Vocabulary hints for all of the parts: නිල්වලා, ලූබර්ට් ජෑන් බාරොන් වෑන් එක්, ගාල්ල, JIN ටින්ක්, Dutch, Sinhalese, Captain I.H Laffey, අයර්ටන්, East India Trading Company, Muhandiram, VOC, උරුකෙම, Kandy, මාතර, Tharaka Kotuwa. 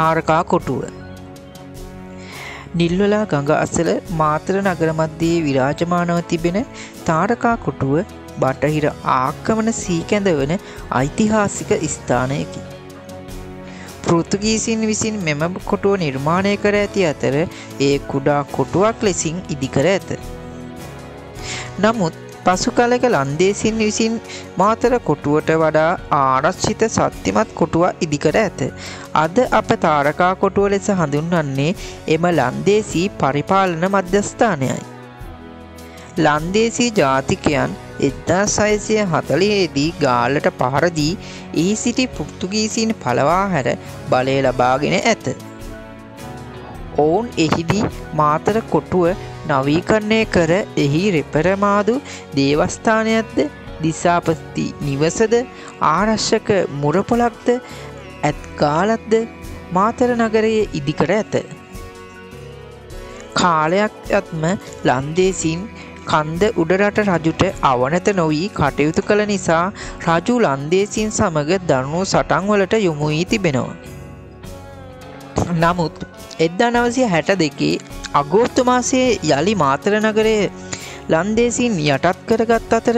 තාරකා කොටුව. නිල්වලා ගඟ අසල මාතර නගර මැදේ විරාජමානව තිබෙන තාරකා කොටුව බටහිර ආක්‍රමණ සී කැඳවන ඓතිහාසික ස්ථානයකි. පෘතුගීසින් විසින් මෙම කොටුව නිර්මාණය කර ඇති අතර ඒ කුඩා කොටුවක් ලෙසින් ඉදිකර ඇත. නමුත් පසු කලක ලන්දේසින් විසින් මාතර කොටුවට වඩා ආරක්ෂිත ශක්තිමත් කොටුවක් ඉදිකර ඇත. අද අප තාරකා කොටුව ලෙස හඳුන්වන්නේ එම ලන්දේසී පරිපාලන මධ්‍යස්ථානයයි. ලන්දේසී ජාතිකයන් 1940 දී ගාල්ලට පහර දී එහි සිටි පෘතුගීසීන් පළවා හැර බලය ලබාගෙන ඇත. ඔවුන් එහිදී මාතර කොටුව නවීකරණය කර එහි රෙපරමාදු දේවස්ථානයක්ද දිසාපති නිවසද ආරක්ෂක මුරපොළක්ද ඇත්ගාලක්ද මාතර නගරයේ ඉදිකර ඇත. කාලයක් යත්ම ලන්දේසීන් කන්ද උඩරට රජුට අවනත නොවී කටයුතු කළ නිසා රජු ලන්දේසින් සමග දරුණු සටන්වලට යොමු වී තිබෙනවා. නමුත් 1962 අගෝස්තු මාසයේ යලි මාතර නගරයේ ලන්දේසින් යටත් කරගත් අතර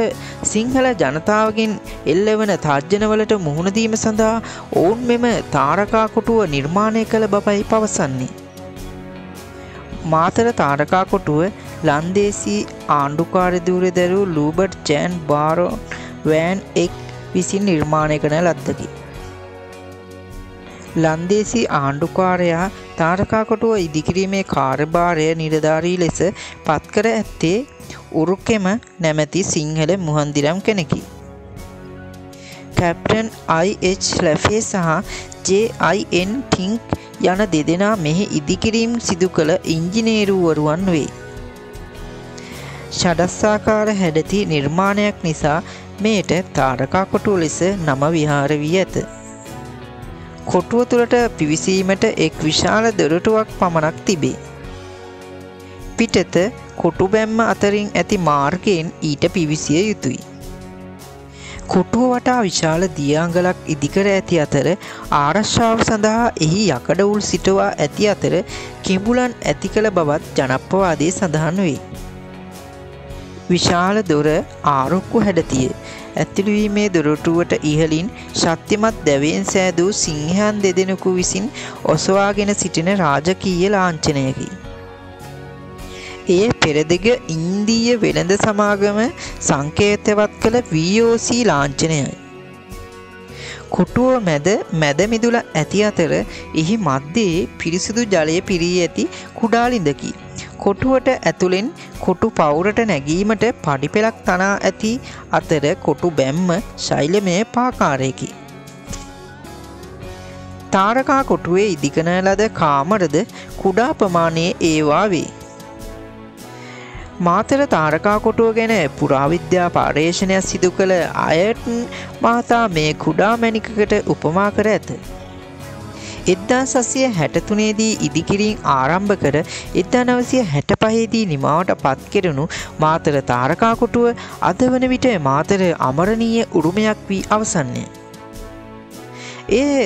සිංහල ජනතාවගෙන් එල්ලවන තර්ජනවලට මුහුණ දීම සඳහා ඔවුන් මෙම තාරකා කොටුව නිර්මාණය කළ බවයි පවසන්නේ. මාතර තාරකා කොටුව ලන්දේසී ආණ්ඩුකාර ධුරදරු ලූබර්ට් ජෑන් බාරොන් වෑන් එක් විසින් නිර්මාණය කරන ලද්දකි. ලන්දේසී ආණ්ඩුකාරයා තාරකා කොටුව ඉදිකිරීමේ කාර්යභාරය නිලධාරී ලෙස පත්කර ඇත්තේ උරුකෙම නැමැති සිංහල මුහන්දිරම් කෙනෙකි. කැප්ටන් IH ලැෆේ සහ JIN ටින්ක් යන දෙදෙනා මෙහි ඉදිකිරීම් සිදු කළ ඉංජිනේරුවරුවන් වේ. ෂඩස්සාකාර හැඩති නිර්මාණයක් නිසා මෙයට තාරකා කොටුව ලෙස නම විහාර වී ඇත. කොටුව තුළට පිවිසීමට එක් විශාල දොරටුවක් පමණක් තිබේ. පිටත කොටුබැම්ම අතරින් ඇති මාර්ගයෙන් ඊට පිවිසිය යුතුයි. කොටුව වටා විශාල දියංගලක් ඉදිකර ඇති අතර ආරක්ෂාව සඳහා එහි යකඩ උල් සිටවා ඇති අතර කිඹුලන් ඇති කළ බවත් ජනප්‍රවාදයේ සඳහන් වේ. විශාල දොර ආරුක්කු හැඩතිය ඇතුළු වීමේ දොරටුවට ඉහළින් ශක්තිමත් දැවයෙන් සෑදූ සිංහයන් දෙදෙනෙකු විසින් ඔසවාගෙන සිටින රාජකීය ලාංඡනයකි. එය පෙරදිග ඉන්දීය වෙළඳ සමාගම සංකේතවත් කළ VOC ලාංඡනයයි. කොටුව මැද මිදුල ඇති අතර එහි මැද්දේ පිරිසිදු ජලය පිරී ඇති කුඩා ළිඳකි. කොටුවට ඇතුලෙන් කොටු පවුරට නැගීමට පඩිපෙළක් තනා ඇති අතර කොටු බැම්ම ශෛලමය පාකාරයකි. තාරකා කොටුවේ ඉදිකරන ලද කාමරද කුඩා ප්‍රමාණයේ ඒවා වේ. මාතර තාරකා කොටුව ගැන පුරාවිද්‍යා පර්යේෂණයක් සිදු කළ අයර්ටන් මහතා මේ කුඩා මැණිකකට උපමා කර ඇත. 1963 දී ඉදිකිරීම ආරම්භ කර 1965 දී නිමාවට පත් කෙරුණු මාතර තාරකා කොටුව අද වන විට මාතර අමරණීය උරුමයක් වී අවසන්ය. ඒ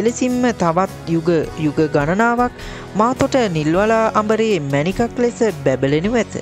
එලෙසින්ම තවත් යුග ගණනාවක් මාතොට නිල්වලා අඹරේ මැණිකක් ලෙස බැබලෙනු ඇත.